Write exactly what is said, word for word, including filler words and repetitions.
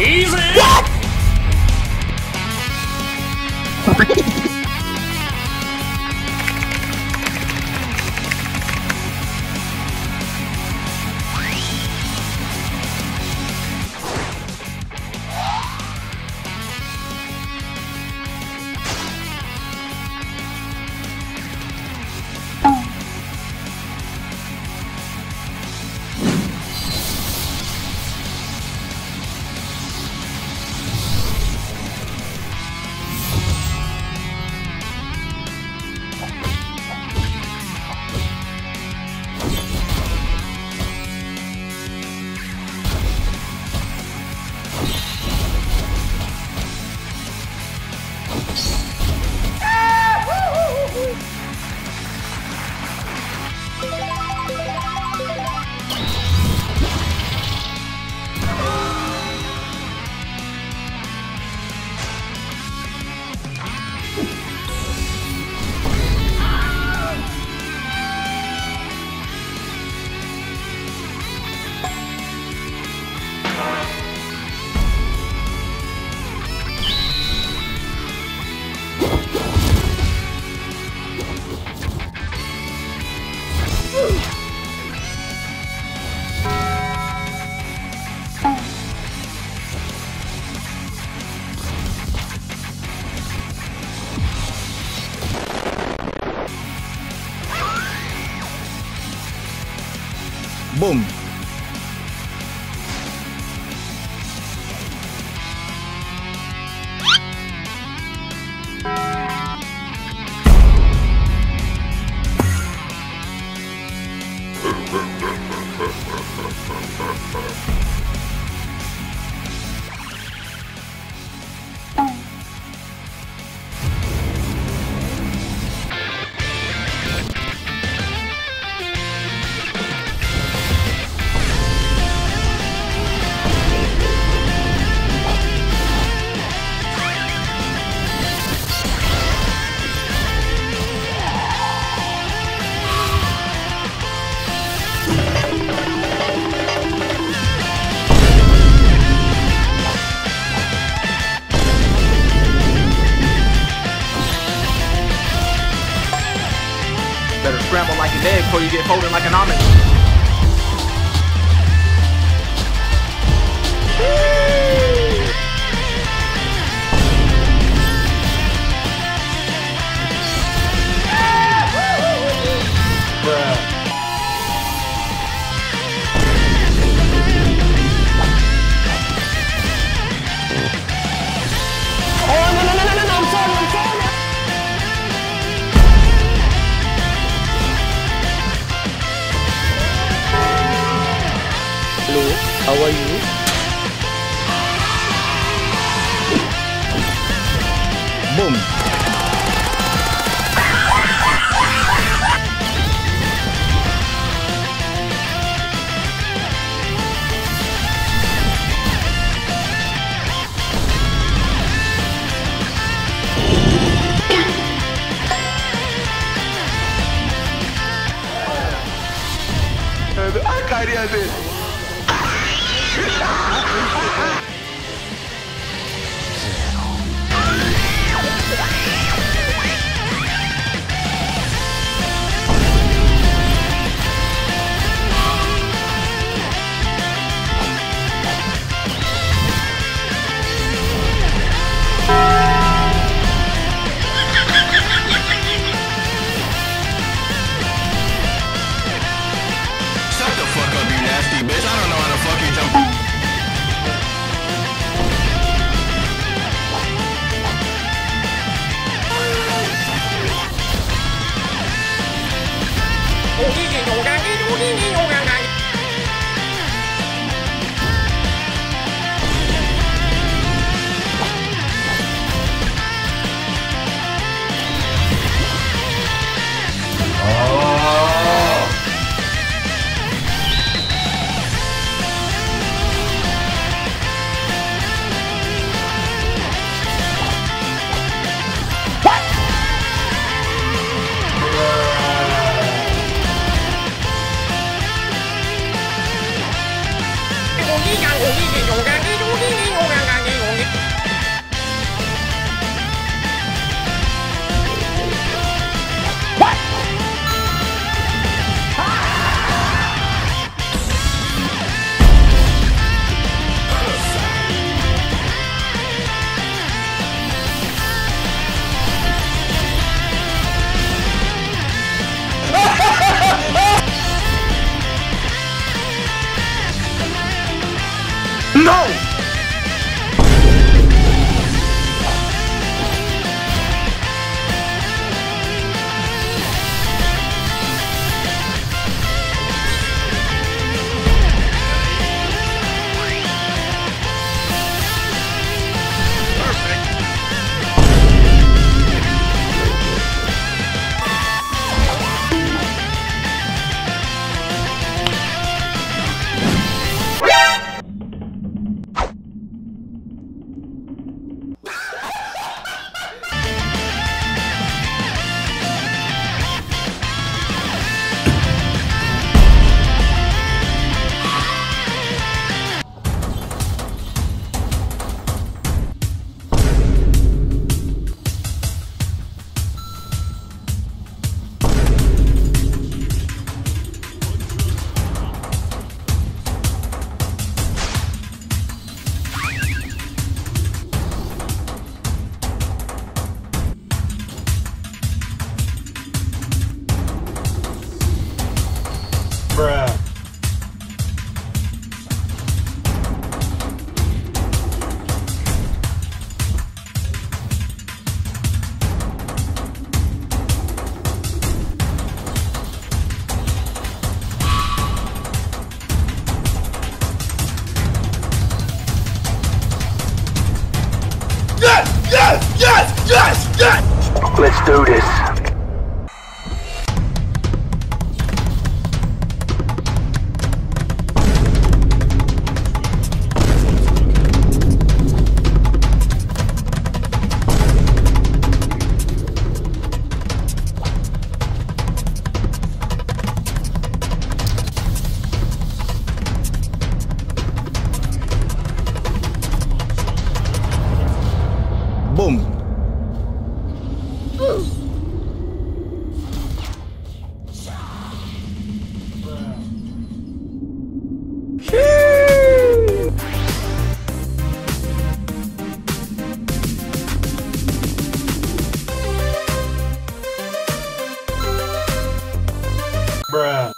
Easy! Boom. Scramble like an egg before you get folded like an omelet. Oh, no, no, no, no, no, no, I'm sorry, I'm sorry. Hello, how are you? Boom! I can't hear this. do this. Bruh.